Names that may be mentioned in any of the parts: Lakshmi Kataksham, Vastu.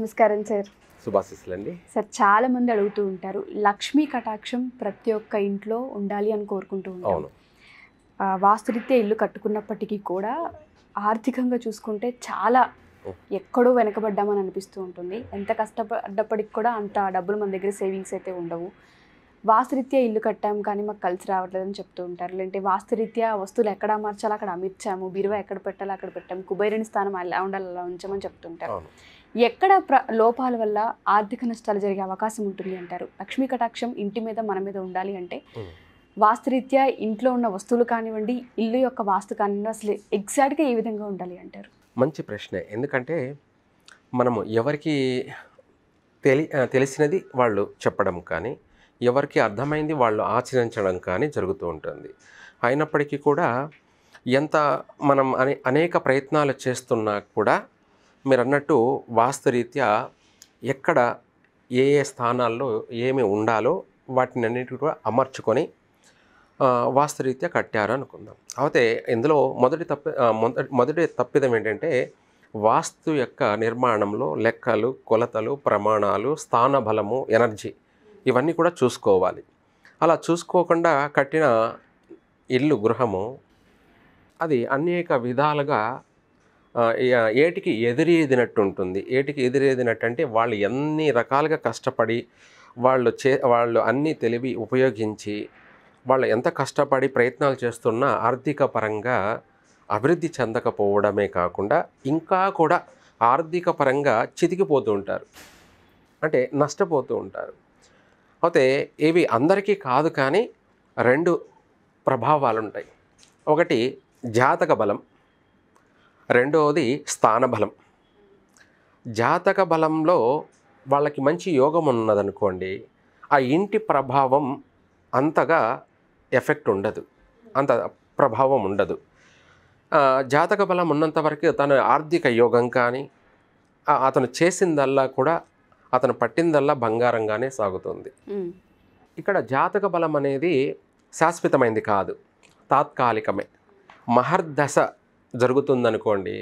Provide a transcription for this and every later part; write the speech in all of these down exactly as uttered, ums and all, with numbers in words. నమస్కారం sir. శుభాశీస్సులండి. Sir, చాలా మంది అడుగుతూ ఉంటారు, లక్ష్మీ కటాక్షం ప్రతి ఒక్క ఇంట్లో ఉండాలి అని కోరుకుంటూ ఉంటారు. వాస్తురీత్యా ఇల్లు కట్టుకున్నప్పటికీ కూడా ఆర్థికంగా చూసుకుంటే చాలా ఎక్కడో వెనకబడ్డామని అనిపిస్తూ ఉంటుంది. ఎంత కష్టపడ్డప్పటికి కూడా అంత డబ్బులు మన దగ్గర సేవింగ్స్ అయితే ఉండవు. వాస్తురీత్యా ఇల్లు కట్టాము కానీ మాకు కలిసి రావట్లేదని చెప్తూ ఉంటారు. లేదంటే వాస్తురీత్యా వస్తువులు ఎక్కడ అమర్చాలో అక్కడ అమర్చాము, బిరువ ఎక్కడ పెట్టాలో అక్కడ పెట్టాము, కుబేరుని స్థానం అలా ఉండాలి అలా ఉంచామని చెప్తుంటారు. ఎక్కడ ప్ర లోపాల వల్ల ఆర్థిక నష్టాలు జరిగే అవకాశం ఉంటుంది అంటారు. లక్ష్మీ కటాక్షం ఇంటి మీద మన మీద ఉండాలి అంటే వాస్తురీత్యా ఇంట్లో ఉన్న వస్తువులు కానివ్వండి, ఇల్లు యొక్క వాస్తు కానివ్వండి, అసలు ఎగ్జాక్ట్గా ఏ విధంగా ఉండాలి అంటారు? మంచి ప్రశ్నే. ఎందుకంటే మనము ఎవరికి తెలి తెలిసినది వాళ్ళు చెప్పడం కానీ, ఎవరికి అర్థమైంది వాళ్ళు ఆచరించడం కానీ జరుగుతూ ఉంటుంది. అయినప్పటికీ కూడా ఎంత మనం అనే అనేక ప్రయత్నాలు చేస్తున్నా కూడా మీరు అన్నట్టు వాస్తురీత్యా ఎక్కడ ఏ ఏ స్థానాల్లో ఏమి ఉండాలో వాటిని అన్నిటి కూడా అమర్చుకొని వాస్తురీత్యా కట్టారు అనుకుందాం. అయితే ఇందులో మొదటి తప్పి మొదటి తప్పిదం ఏంటంటే వాస్తు యొక్క నిర్మాణంలో లెక్కలు, కొలతలు, ప్రమాణాలు, స్థాన బలము, ఎనర్జీ ఇవన్నీ కూడా చూసుకోవాలి. అలా చూసుకోకుండా కట్టిన ఇల్లు, గృహము అది అనేక విధాలుగా ఏటికి ఎదురేదినట్టు ఉంటుంది. ఏటికి ఎదురేదినట్టు అంటే వాళ్ళు ఎన్ని రకాలుగా కష్టపడి వాళ్ళు చే వాళ్ళు అన్నీ తెలివి ఉపయోగించి వాళ్ళు ఎంత కష్టపడి ప్రయత్నాలు చేస్తున్నా ఆర్థిక పరంగా అభివృద్ధి చెందకపోవడమే కాకుండా ఇంకా కూడా ఆర్థిక పరంగా చితికిపోతూ ఉంటారు, అంటే నష్టపోతూ ఉంటారు. అయితే ఇవి అందరికీ కాదు, కానీ రెండు ప్రభావాలు ఉంటాయి. ఒకటి జాతక బలం, రెండవది స్థానబలం. జాతక బలంలో వాళ్ళకి మంచి యోగం ఉన్నదనుకోండి, ఆ ఇంటి ప్రభావం అంతగా ఎఫెక్ట్ ఉండదు, అంత ప్రభావం ఉండదు. జాతక బలం ఉన్నంత వరకు తన ఆర్థిక యోగం కానీ, అతను చేసిందల్లా కూడా, అతను పట్టిందల్లా బంగారంగానే సాగుతుంది. ఇక్కడ జాతక బలం అనేది శాశ్వతమైంది కాదు, తాత్కాలికమే. మహర్దశ జరుగుతుందనుకోండి,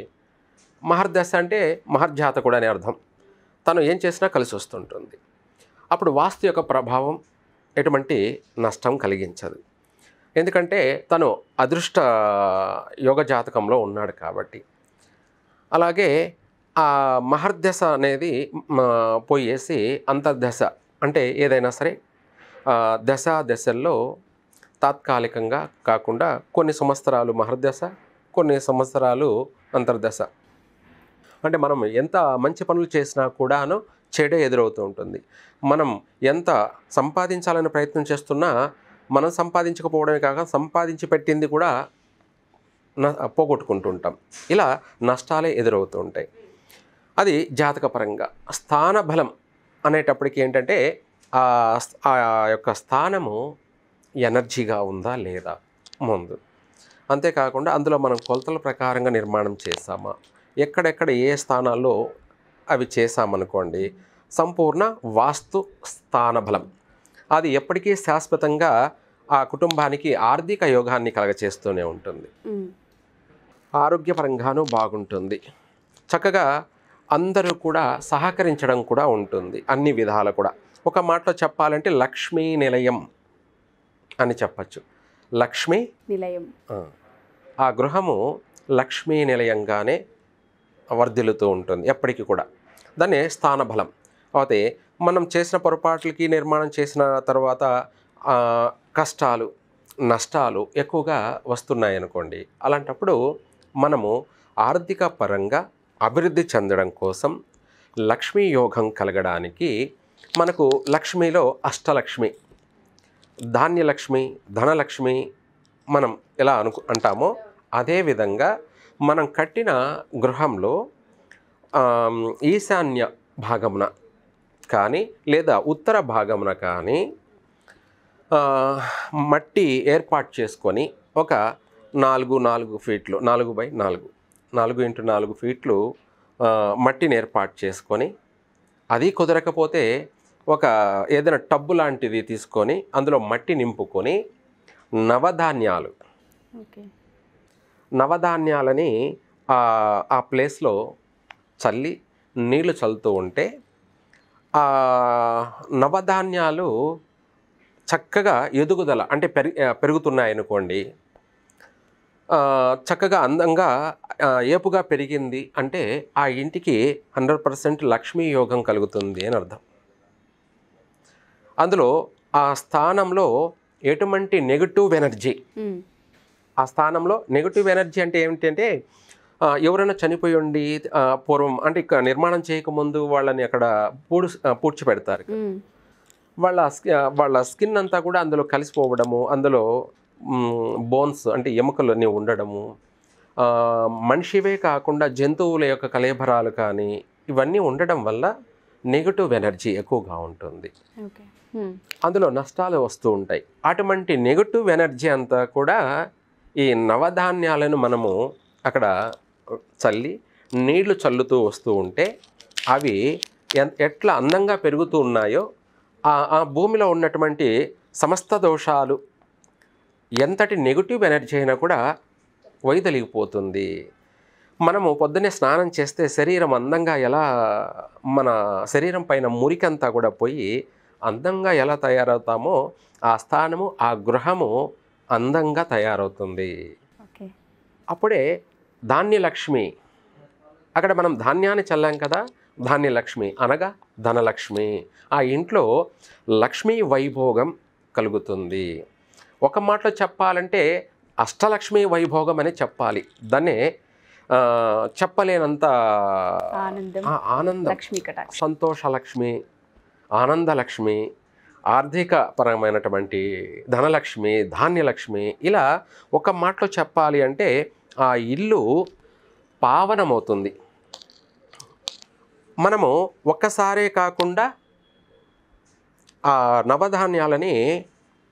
మహర్దశ అంటే మహర్జాతకుడు అనే అర్థం, తను ఏం చేసినా కలిసి వస్తుంటుంది. అప్పుడు వాస్తు యొక్క ప్రభావం ఎటువంటి నష్టం కలిగించదు, ఎందుకంటే తను అదృష్ట యోగ జాతకంలో ఉన్నాడు కాబట్టి. అలాగే ఆ మహర్దశ అనేది పోయేసి అంతర్దశ, అంటే ఏదైనా సరే దశ దశల్లో తాత్కాలికంగా కాకుండా కొన్ని సంవత్సరాలు మహర్దశ, కొన్ని సంవత్సరాలు అంతర్దశ. అంటే మనం ఎంత మంచి పనులు చేసినా కూడాను చెడే ఎదురవుతూ ఉంటుంది. మనం ఎంత సంపాదించాలని ప్రయత్నం చేస్తున్నా మనం సంపాదించకపోవడమే కాక సంపాదించి పెట్టింది కూడా పోగొట్టుకుంటుంటాం. ఇలా నష్టాలే ఎదురవుతూ ఉంటాయి. అది జాతక పరంగా. స్థాన బలం అనేటప్పటికి ఏంటంటే ఆ యొక్క స్థానము ఎనర్జీగా ఉందా లేదా ముందు, అంతేకాకుండా అందులో మనం కొలతల ప్రకారంగా నిర్మాణం చేసామా, ఎక్కడెక్కడ ఏ స్థానాల్లో అవి చేసామనుకోండి, సంపూర్ణ వాస్తు స్థాన బలం. అది ఎప్పటికీ శాశ్వతంగా ఆ కుటుంబానికి ఆర్థిక యోగాన్ని కలగచేస్తూనే ఉంటుంది. ఆరోగ్యపరంగానూ బాగుంటుంది, చక్కగా అందరూ కూడా సహకరించడం కూడా ఉంటుంది అన్ని విధాలు కూడా. ఒక మాటలో చెప్పాలంటే లక్ష్మీ నిలయం అని చెప్పచ్చు. లక్ష్మీ నిలయం, ఆ గృహము లక్ష్మీ నిలయంగానే వర్ధిల్లుతూ ఉంటుంది ఎప్పటికీ కూడా. దాన్ని స్థానబలం. అయితే మనం చేసిన పొరపాట్లకి నిర్మాణం చేసిన తర్వాత కష్టాలు, నష్టాలు ఎక్కువగా వస్తున్నాయి అనుకోండి, అలాంటప్పుడు మనము ఆర్థిక పరంగా అభివృద్ధి చెందడం కోసం లక్ష్మీ యోగం కలగడానికి మనకు లక్ష్మీలో అష్టలక్ష్మి, ధాన్యలక్ష్మి, ధనలక్ష్మి మనం ఎలా అనుకు అంటామో అదేవిధంగా మనం కట్టిన గృహంలో ఈశాన్య భాగమున కానీ లేదా ఉత్తర భాగమున కానీ మట్టి ఏర్పాటు చేసుకొని ఒక నాలుగు నాలుగు ఫీట్లు నాలుగు బై నాలుగు నాలుగు ఇంటూ నాలుగు ఫీట్లు మట్టిని ఏర్పాటు చేసుకొని, అది కుదరకపోతే ఒక ఏదైనా టబ్బు లాంటిది తీసుకొని అందులో మట్టి నింపుకొని నవధాన్యాలు నవధాన్యాలని ఆ ప్లేస్లో చల్లి నీళ్లు చల్లుతూ ఉంటే ఆ నవధాన్యాలు చక్కగా ఎదుగుదల అంటే పెరి పెరుగుతున్నాయనుకోండి, చక్కగా అందంగా ఏపుగా పెరిగింది అంటే ఆ ఇంటికి హండ్రెడ్ పర్సెంట్ లక్ష్మీ యోగం కలుగుతుంది అని అర్థం. అందులో ఆ స్థానంలో ఎటువంటి నెగటివ్ ఎనర్జీ, ఆ స్థానంలో నెగటివ్ ఎనర్జీ అంటే ఏమిటంటే ఎవరైనా చనిపోయి ఉండి పూర్వం అంటే ఇక్కడ నిర్మాణం చేయకముందు వాళ్ళని అక్కడ పూడు పూడ్చిపెడతారు, వాళ్ళ వాళ్ళ స్కిన్ అంతా కూడా అందులో కలిసిపోవడము, అందులో బోన్స్ అంటే ఎముకలని ఉండడము, మనిషివే కాకుండా జంతువుల యొక్క కలేబరాలు కానీ ఇవన్నీ ఉండడం వల్ల నెగటివ్ ఎనర్జీ ఎక్కువగా ఉంటుంది. అందులో నష్టాలు వస్తూ ఉంటాయి. అటువంటి నెగటివ్ ఎనర్జీ అంతా కూడా ఈ నవధాన్యాలను మనము అక్కడ చల్లి నీళ్లు చల్లుతూ వస్తూ ఉంటే అవి ఎట్లా అందంగా పెరుగుతూ ఉన్నాయో ఆ భూమిలో ఉన్నటువంటి సమస్త దోషాలు ఎంతటి నెగిటివ్ ఎనర్జీ అయినా కూడా వైదొలిగిపోతుంది. మనము పొద్దున్నే స్నానం చేస్తే శరీరం అందంగా ఎలా మన శరీరం పైన మురికంతా కూడా పోయి అందంగా ఎలా తయారవుతామో ఆ స్థానము ఆ గృహము అందంగా తయారవుతుంది. అప్పుడే ధాన్యలక్ష్మి, అక్కడ మనం ధాన్యాన్ని చల్లాం కదా, ధాన్యలక్ష్మి అనగా ధనలక్ష్మి, ఆ ఇంట్లో లక్ష్మీ వైభోగం కలుగుతుంది. ఒక మాటలో చెప్పాలంటే అష్టలక్ష్మి వైభోగం అనే చెప్పాలి. దాన్నే చెప్పలేనంత ఆనందం, సంతోషలక్ష్మి, ఆనందలక్ష్మి, ఆర్థిక పరమైనటువంటి ధనలక్ష్మి, ధాన్యలక్ష్మి, ఇలా ఒక మాటలో చెప్పాలి అంటే ఆ ఇల్లు పావనమవుతుంది. మనము ఒక్కసారే కాకుండా ఆ నవధాన్యాలని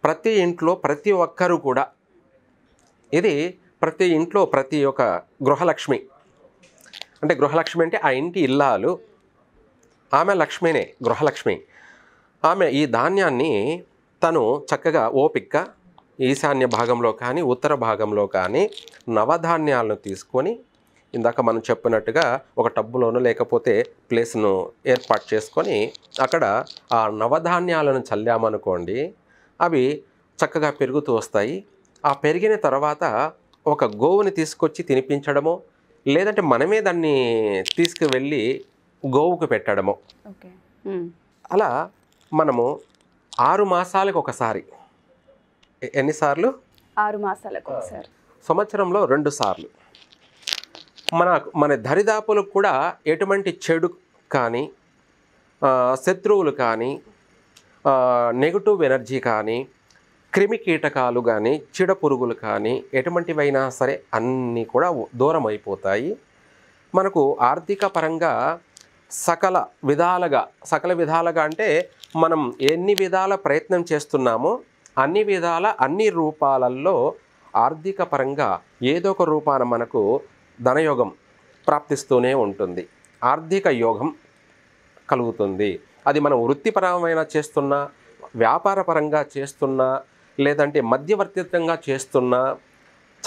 ప్రతి ఇంట్లో ప్రతి ఒక్కరూ కూడా, ఇది ప్రతి ఇంట్లో ప్రతి ఒక్క గృహలక్ష్మి అంటే గృహలక్ష్మి అంటే ఆ ఇంటి ఇల్లాలు, ఆమె లక్ష్మినే గృహలక్ష్మి. ఆమె ఈ ధాన్యాన్ని తను చక్కగా ఓపిక ఈశాన్య భాగంలో కానీ ఉత్తర భాగంలో కానీ నవధాన్యాలను తీసుకొని ఇందాక మనం చెప్పినట్టుగా ఒక టబ్బులోనూ లేకపోతే ప్లేస్ను ఏర్పాటు చేసుకొని అక్కడ ఆ నవధాన్యాలను చల్లామనుకోండి, అవి చక్కగా పెరుగుతూ వస్తాయి. ఆ పెరిగిన తర్వాత ఒక గోవుని తీసుకొచ్చి తినిపించడమో లేదంటే మనమే దాన్ని తీసుకువెళ్ళి గోవుకు పెట్టడమో, అలా మనము ఆరు మాసాలకు ఒకసారి, ఎన్నిసార్లు, ఆరు మాసాలకు ఒకసారి, సంవత్సరంలో రెండు సార్లు మన మన దరిదాపులకు కూడా ఎటువంటి చెడు కానీ శత్రువులు కానీ నెగటివ్ ఎనర్జీ కానీ క్రిమి కీటకాలు కానీ చీడ పురుగులు కానీ ఎటువంటివైనా సరే అన్నీ కూడా దూరం అయిపోతాయి. మనకు ఆర్థిక పరంగా సకల విధాలుగా, సకల విధాలుగా అంటే మనం ఎన్ని విధాల ప్రయత్నం చేస్తున్నామో అన్ని విధాల అన్ని రూపాలలో ఆర్థిక పరంగా ఏదో ఒక రూపాన మనకు ధనయోగం ప్రాప్తిస్తూనే ఉంటుంది, ఆర్థిక యోగం కలుగుతుంది. అది మనం వృత్తిపరమైన చేస్తున్నా, వ్యాపారపరంగా చేస్తున్నా, లేదంటే మధ్యవర్తిత్వంగా చేస్తున్నా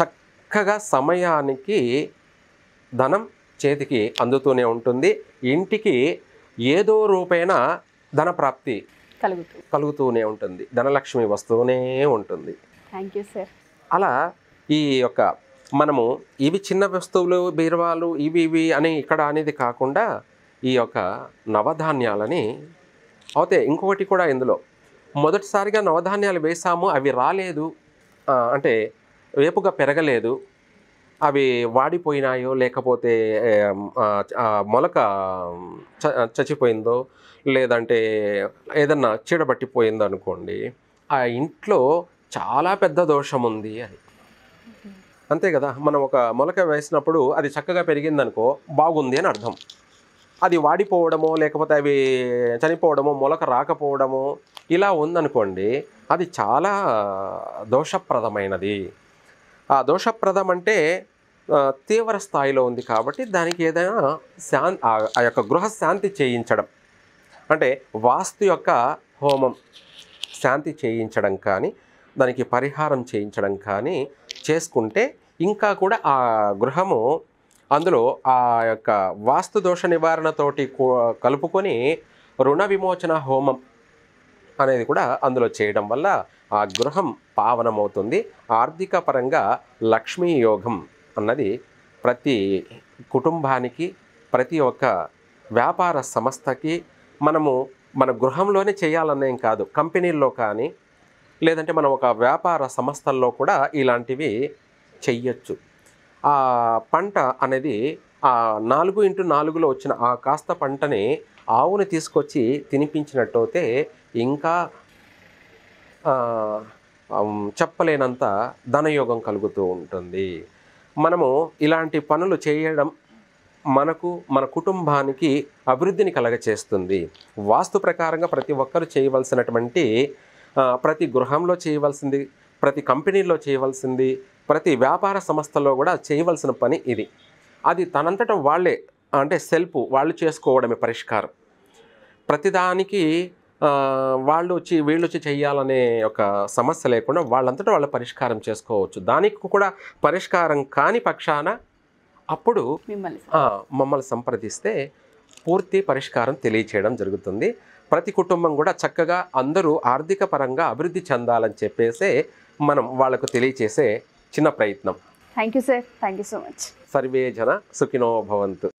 చక్కగా సమయానికి ధనం చేతికి అందుతూనే ఉంటుంది. ఇంటికి ఏదో రూపేణ ధన ప్రాప్తి కలుగుతూ కలుగుతూనే ఉంటుంది, ధనలక్ష్మి వస్తూనే ఉంటుంది. Thank you sir. అలా ఈ యొక్క మనము ఇవి చిన్న వస్తువులు బీరువాలు ఇవి ఇవి అని ఇక్కడ అనేది కాకుండా ఈ యొక్క నవధాన్యాలని అయితే ఇంకొకటి కూడా, ఇందులో మొదటిసారిగా నవధాన్యాలు వేసాము అవి రాలేదు అంటే వేపుగా పెరగలేదు, అవి వాడిపోయినాయో లేకపోతే మొలక చచ్చిపోయిందో లేదంటే ఏదన్నా చీడబట్టిపోయిందో అనుకోండి, ఆ ఇంట్లో చాలా పెద్ద దోషం ఉంది అని, అంతే కదా. మనం ఒక మొలక వేసినప్పుడు అది చక్కగా పెరిగిందనుకో బాగుంది అని అర్థం, అది వాడిపోవడమో లేకపోతే అవి చనిపోవడమో మొలక రాకపోవడమో ఇలా ఉందనుకోండి అది చాలా దోషప్రదమైనది. ఆ దోషప్రదం అంటే తీవ్ర స్థాయిలో ఉంది కాబట్టి దానికి ఏదైనా శాంతి, ఆ యొక్క గృహశాంతి చేయించడం అంటే వాస్తు యొక్క హోమం శాంతి చేయించడం కానీ దానికి పరిహారం చేయించడం కానీ చేసుకుంటే ఇంకా కూడా ఆ గృహము అందులో ఆ యొక్క వాస్తు దోష నివారణతోటి కలుపుకొని రుణ విమోచన హోమం అనేది కూడా అందులో చేయడం వల్ల ఆ గృహం పావనమవుతుంది. ఆర్థిక పరంగా లక్ష్మీ యోగం అన్నది ప్రతి కుటుంబానికి, ప్రతి ఒక్క వ్యాపార సంస్థకి మనము మన గృహంలోనే చేయాలనేం కాదు, కంపెనీల్లో కానీ లేదంటే మనం ఒక వ్యాపార సంస్థల్లో కూడా ఇలాంటివి చెయ్యొచ్చు. ఆ పంట అనేది ఆ నాలుగు ఇంటూ నాలుగులో వచ్చిన ఆ కాస్త పంటని ఆవుని తీసుకొచ్చి తినిపించినట్టయితే ఇంకా చెప్పలేనంత ధనయోగం కలుగుతూ ఉంటుంది. మనము ఇలాంటి పనులు చేయడం మనకు మన కుటుంబానికి అభివృద్ధిని కలగచేస్తుంది. వాస్తు ప్రకారంగా ప్రతి ఒక్కరు చేయవలసినటువంటి ప్రతి గృహంలో చేయవలసింది, ప్రతి కంపెనీలో చేయవలసింది, ప్రతి వ్యాపార సంస్థలో కూడా చేయవలసిన పని ఇది. అది తనంతట వాళ్ళే, అంటే సెల్ఫ్ వాళ్ళు చేసుకోవడమే పరిష్కారం. ప్రతిదానికి వాళ్ళు వచ్చి వీళ్ళు వచ్చి చేయాలనే ఒక సమస్య లేకుండా వాళ్ళంతటా వాళ్ళు పరిష్కారం చేసుకోవచ్చు. దానికి కూడా పరిష్కారం కాని పక్షాన అప్పుడు మమ్మల్ని సంప్రదిస్తే పూర్తి పరిష్కారం తెలియచేయడం జరుగుతుంది. ప్రతి కుటుంబం కూడా చక్కగా అందరూ ఆర్థిక పరంగా అభివృద్ధి చెందాలని చెప్పేసి మనం వాళ్ళకు తెలియచేసే చిన్న ప్రయత్నం. Thank you sir, thank you so much. సర్వే జన సుఖినో భవంతు.